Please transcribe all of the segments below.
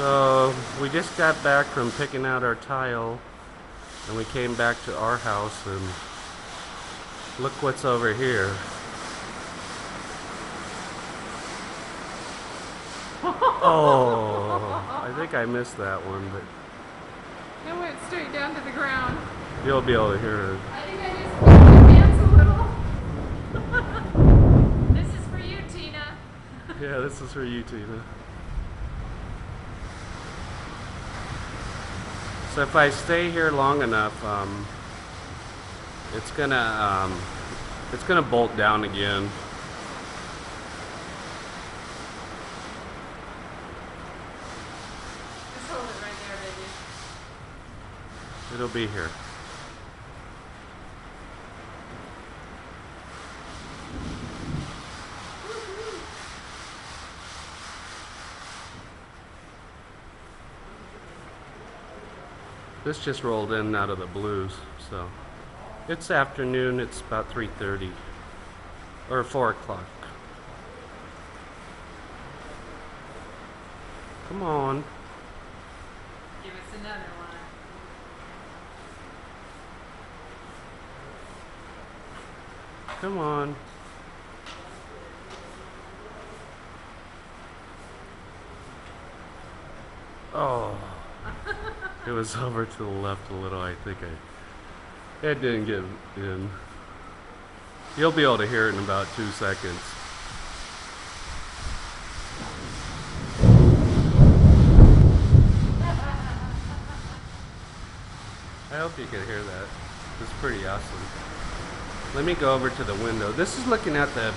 So we just got back from picking out our tile, and we came back to our house, and look what's over here. Oh, I think I missed that one, but it went straight down to the ground. You'll be able to hear it. I think I just put my hands a little. This is for you, Tina. Yeah, this is for you, Tina. So if I stay here long enough, it's gonna bolt down again. Just hold it right there, baby. It'll be here. This just rolled in out of the blues, so it's afternoon. It's about 3:30 or 4 o'clock. Come on. Give us another one. Come on. Oh. It was over to the left a little. I think it didn't get in. You'll be able to hear it in about 2 seconds. I hope you can hear that. It's pretty awesome. Let me go over to the window. This is looking at the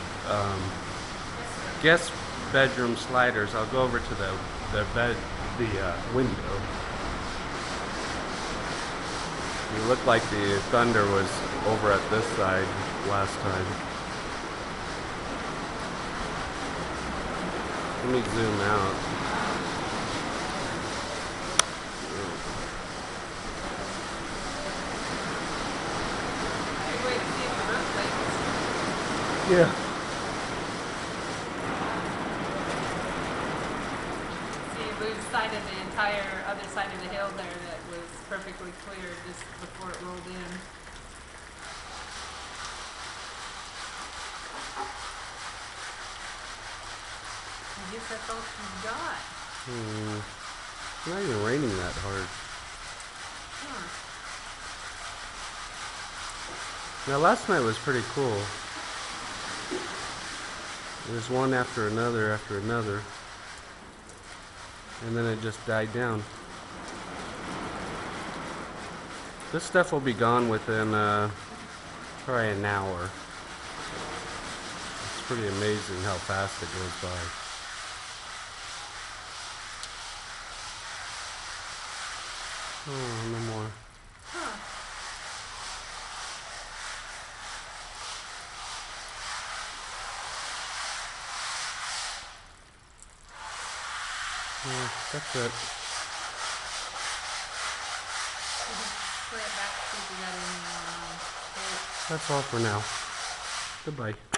guest bedroom sliders. I'll go over to the window. It looked like the thunder was over at this side last time. Let me zoom out. Yeah. Side of the entire other side of the hill there that was perfectly clear just before it rolled in. I guess that's all she's got. Hmm. It's not even raining that hard. Huh. Now last night was pretty cool. There's one after another after another. And then it just died down. This stuff will be gone within probably an hour. It's pretty amazing how fast it goes by. Oh, no more. Huh. Yeah, that's it. That's all for now. Goodbye.